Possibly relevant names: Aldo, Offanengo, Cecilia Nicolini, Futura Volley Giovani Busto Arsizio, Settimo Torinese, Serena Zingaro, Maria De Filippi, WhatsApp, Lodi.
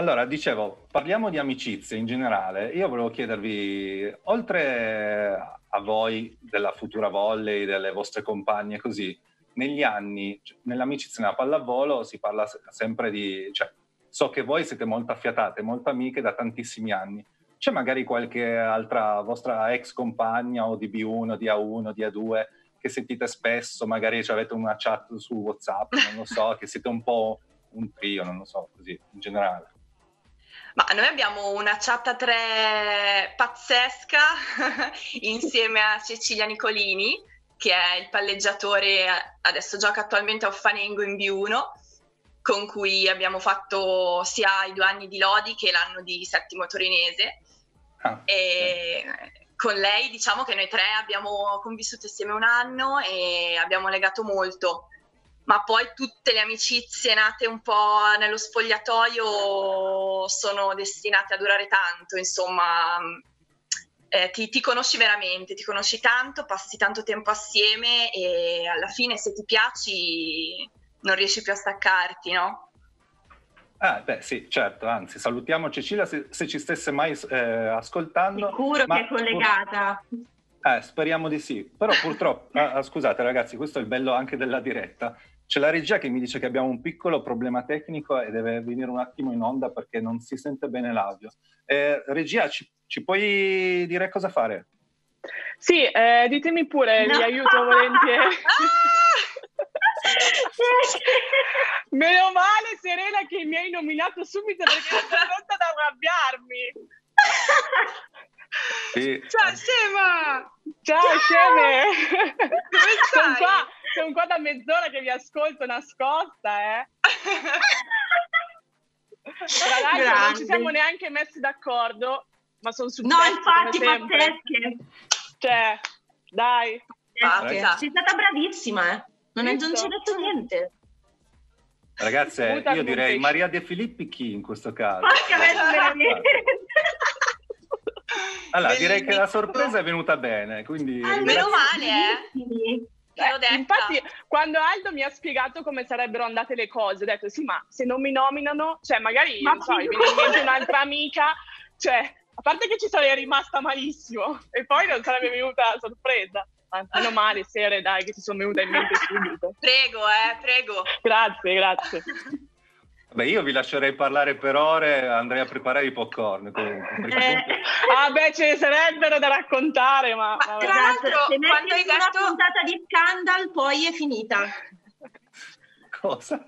Allora, dicevo, parliamo di amicizie in generale. Io volevo chiedervi, oltre a voi della futura volley, delle vostre compagne, così, negli anni, nell'amicizia nella pallavolo si parla sempre di... Cioè, so che voi siete molto affiatate, molto amiche da tantissimi anni. C'è magari qualche altra vostra ex compagna o di B1, di A1, di A2 che sentite spesso? Magari avete una chat su WhatsApp, non lo so, che siete un po' un trio, non lo so, così, in generale. Ma noi abbiamo una chat a tre pazzesca insieme a Cecilia Nicolini, che è il palleggiatore, adesso gioca attualmente a Offanengo in B1, con cui abbiamo fatto sia i 2 anni di Lodi che l'anno di Settimo Torinese. Ah, e con lei diciamo che noi 3 abbiamo convissuto insieme un anno e abbiamo legato molto. Ma poi tutte le amicizie nate un po' nello spogliatoio sono destinate a durare tanto, insomma. Ti conosci veramente, ti conosci tanto, passi tanto tempo assieme e alla fine se ti piaci non riesci più a staccarti, no? Ah, beh, sì, certo, anzi, salutiamo Cecilia se ci stesse mai ascoltando. Sicuro che è collegata. Speriamo di sì, però purtroppo, scusate ragazzi, questo è il bello anche della diretta. C'è la regia che mi dice che abbiamo un piccolo problema tecnico e deve venire un attimo in onda perché non si sente bene l'audio. Regia, ci puoi dire cosa fare? Sì, ditemi pure, vi aiuto volentieri. Meno male, Serena, che mi hai nominato subito perché ero pronta ad arrabbiarmi. Sì. Ciao, Scema! Ciao, Sceme! Come stai? Sono qua da mezz'ora che vi ascolto nascosta, eh! Tra l'altro non ci siamo neanche messi d'accordo. Ma sono successe. No, infatti, pazzesche. Cioè, dai. Sei stata bravissima, eh. Non ci ho detto niente. Ragazze, io direi Maria De Filippi chi in questo caso? Porca veramente. Allora, direi che la sorpresa è venuta bene, quindi... meno male, eh. Infatti, quando Aldo mi ha spiegato come sarebbero andate le cose, ho detto, sì, ma se non mi nominano, cioè, magari, non so, mi viene in mente un'altra amica, cioè... A parte che ci sarei rimasta malissimo e poi non sarebbe venuta sorpresa. Anzi, meno male, Sere, dai, che ti sono venuta in mente subito. Prego. Grazie. Vabbè, io vi lascerei parlare per ore, andrei a preparare i popcorn. Vabbè, ce ne sarebbero da raccontare, ma tra l'altro, quando hai detto una puntata di Scandal, poi è finita. Cosa?